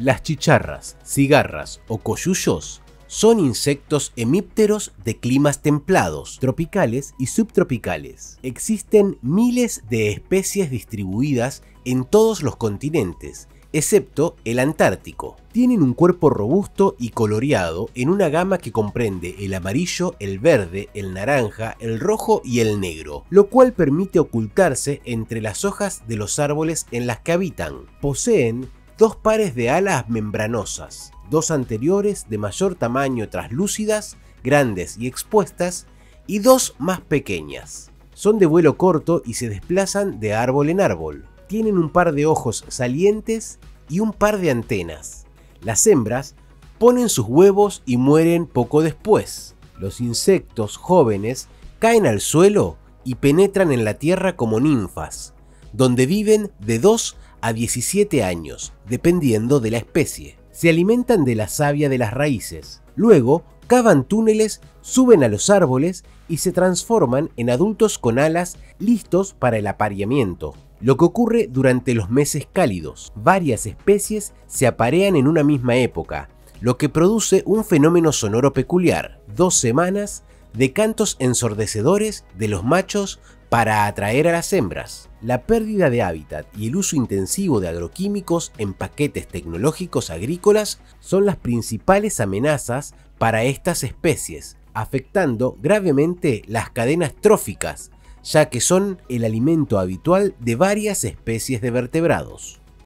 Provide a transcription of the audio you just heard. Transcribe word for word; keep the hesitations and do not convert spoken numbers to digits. Las chicharras, cigarras o coyuyos son insectos hemípteros de climas templados, tropicales y subtropicales. Existen miles de especies distribuidas en todos los continentes, excepto el Antártico. Tienen un cuerpo robusto y coloreado en una gama que comprende el amarillo, el verde, el naranja, el rojo y el negro, lo cual permite ocultarse entre las hojas de los árboles en las que habitan. Poseen dos pares de alas membranosas, dos anteriores de mayor tamaño translúcidas, grandes y expuestas, y dos más pequeñas. Son de vuelo corto y se desplazan de árbol en árbol. Tienen un par de ojos salientes y un par de antenas. Las hembras ponen sus huevos y mueren poco después. Los insectos jóvenes caen al suelo y penetran en la tierra como ninfas, donde viven de dos a diecisiete años, dependiendo de la especie. Se alimentan de la savia de las raíces. Luego, cavan túneles, suben a los árboles y se transforman en adultos con alas listos para el apareamiento, lo que ocurre durante los meses cálidos. Varias especies se aparean en una misma época, lo que produce un fenómeno sonoro peculiar: dos semanas de cantos ensordecedores de los machos para atraer a las hembras. La pérdida de hábitat y el uso intensivo de agroquímicos en paquetes tecnológicos agrícolas son las principales amenazas para estas especies, afectando gravemente las cadenas tróficas, ya que son el alimento habitual de varias especies de vertebrados.